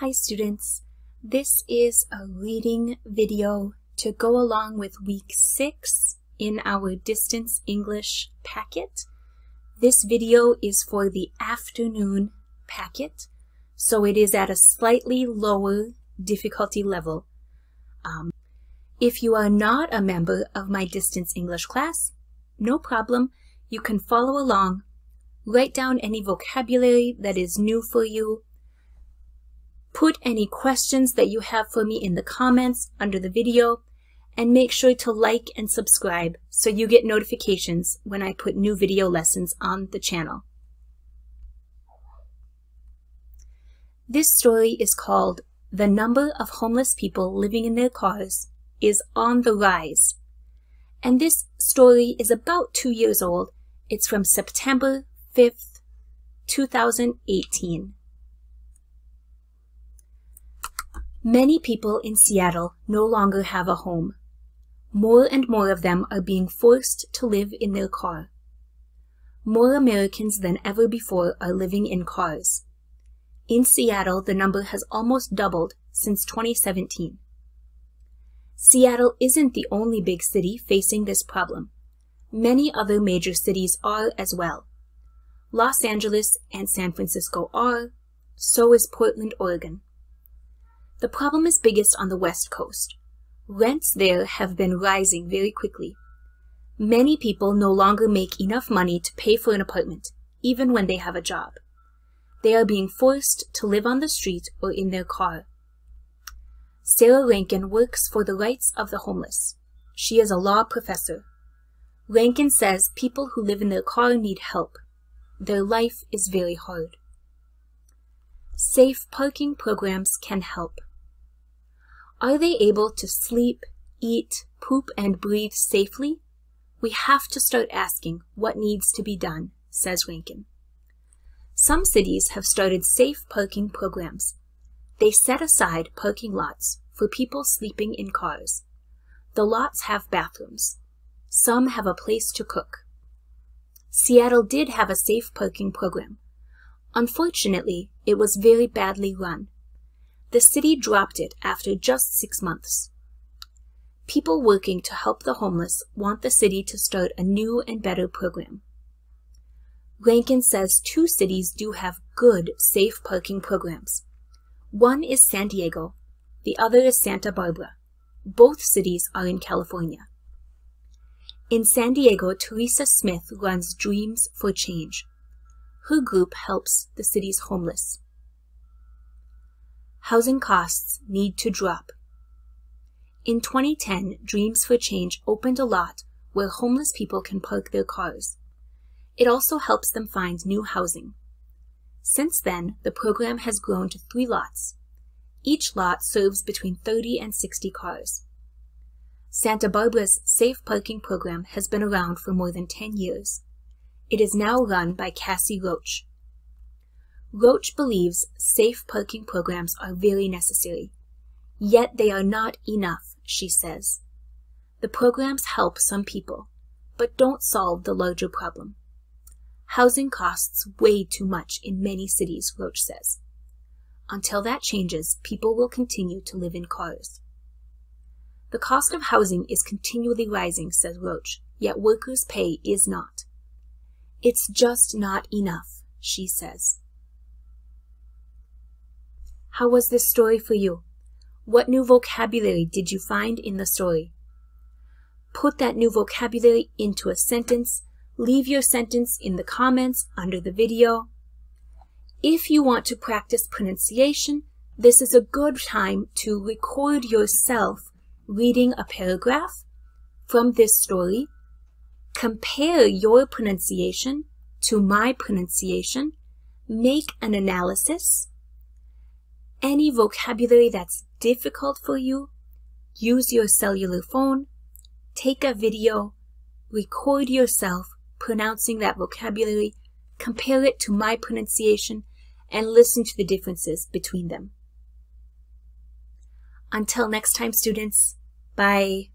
Hi students, this is a reading video to go along with week 6 in our Distance English packet. This video is for the afternoon packet, so it is at a slightly lower difficulty level. If you are not a member of my Distance English class, no problem, you can follow along, write down any vocabulary that is new for you, put any questions that you have for me in the comments under the video, and make sure to like and subscribe so you get notifications when I put new video lessons on the channel. This story is called The Number of Homeless People Living in Their Cars is on the Rise. And this story is about 2 years old. It's from September 5th, 2018. Many people in Seattle no longer have a home. More and more of them are being forced to live in their car. More Americans than ever before are living in cars. In Seattle, the number has almost doubled since 2017. Seattle isn't the only big city facing this problem. Many other major cities are as well. Los Angeles and San Francisco are, so is Portland, Oregon. The problem is biggest on the West Coast. Rents there have been rising very quickly. Many people no longer make enough money to pay for an apartment, even when they have a job. They are being forced to live on the street or in their car. Sarah Rankin works for the Rights of the Homeless. She is a law professor. Rankin says people who live in their car need help. Their life is very hard. Safe parking programs can help. Are they able to sleep, eat, poop, and breathe safely? We have to start asking what needs to be done, says Rankin. Some cities have started safe parking programs. They set aside parking lots for people sleeping in cars. The lots have bathrooms. Some have a place to cook. Seattle did have a safe parking program. Unfortunately, it was very badly run. The city dropped it after just 6 months. People working to help the homeless want the city to start a new and better program. Rankin says 2 cities do have good safe parking programs. One is San Diego, the other is Santa Barbara. Both cities are in California. In San Diego, Teresa Smith runs Dreams for Change. Her group helps the city's homeless. Housing costs need to drop. In 2010, Dreams for Change opened a lot where homeless people can park their cars. It also helps them find new housing. Since then, the program has grown to 3 lots. Each lot serves between 30 and 60 cars. Santa Barbara's safe parking program has been around for more than 10 years. It is now run by Cassie Roach. Roach believes safe parking programs are very necessary, yet they are not enough, she says. The programs help some people, but don't solve the larger problem. Housing costs way too much in many cities, Roach says. Until that changes, people will continue to live in cars. The cost of housing is continually rising, says Roach, yet workers' pay is not. It's just not enough, she says. How was this story for you? What new vocabulary did you find in the story? Put that new vocabulary into a sentence. Leave your sentence in the comments under the video. If you want to practice pronunciation, this is a good time to record yourself reading a paragraph from this story. Compare your pronunciation to my pronunciation, make an analysis. Any vocabulary that's difficult for you, use your cellular phone, take a video, record yourself pronouncing that vocabulary, compare it to my pronunciation, and listen to the differences between them. Until next time, students, bye.